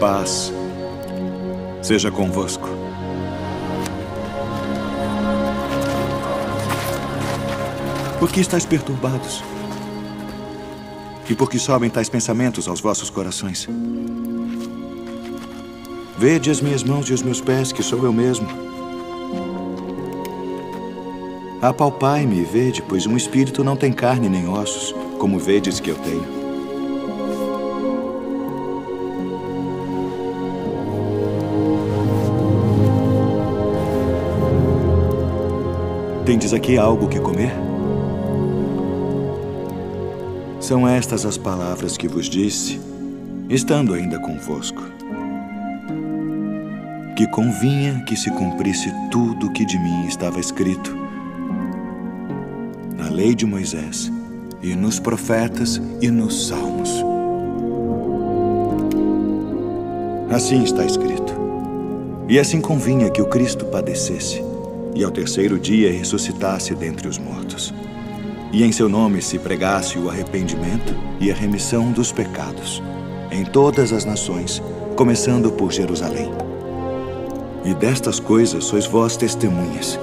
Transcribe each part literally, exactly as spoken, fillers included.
Paz seja convosco. Por que estáis perturbados? E por que sobem tais pensamentos aos vossos corações? Vede as minhas mãos e os meus pés, que sou eu mesmo. Apalpai-me e vede, pois um espírito não tem carne nem ossos, como vedes que eu tenho. Tendes aqui algo que comer? São estas as palavras que vos disse, estando ainda convosco, que convinha que se cumprisse tudo o que de mim estava escrito na lei de Moisés, e nos profetas, e nos Salmos. Assim está escrito. E assim convinha que o Cristo padecesse, e ao terceiro dia ressuscitasse dentre os mortos, e em seu nome se pregasse o arrependimento e a remissão dos pecados em todas as nações, começando por Jerusalém. E destas coisas sois vós testemunhas.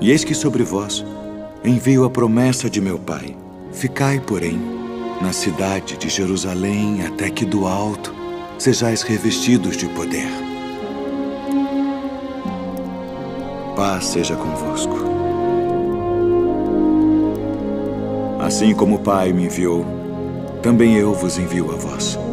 E eis que sobre vós envio a promessa de meu Pai. Ficai, porém, na cidade de Jerusalém, até que do alto sejais revestidos de poder. Paz seja convosco. Assim como o Pai me enviou, também eu vos envio a vós.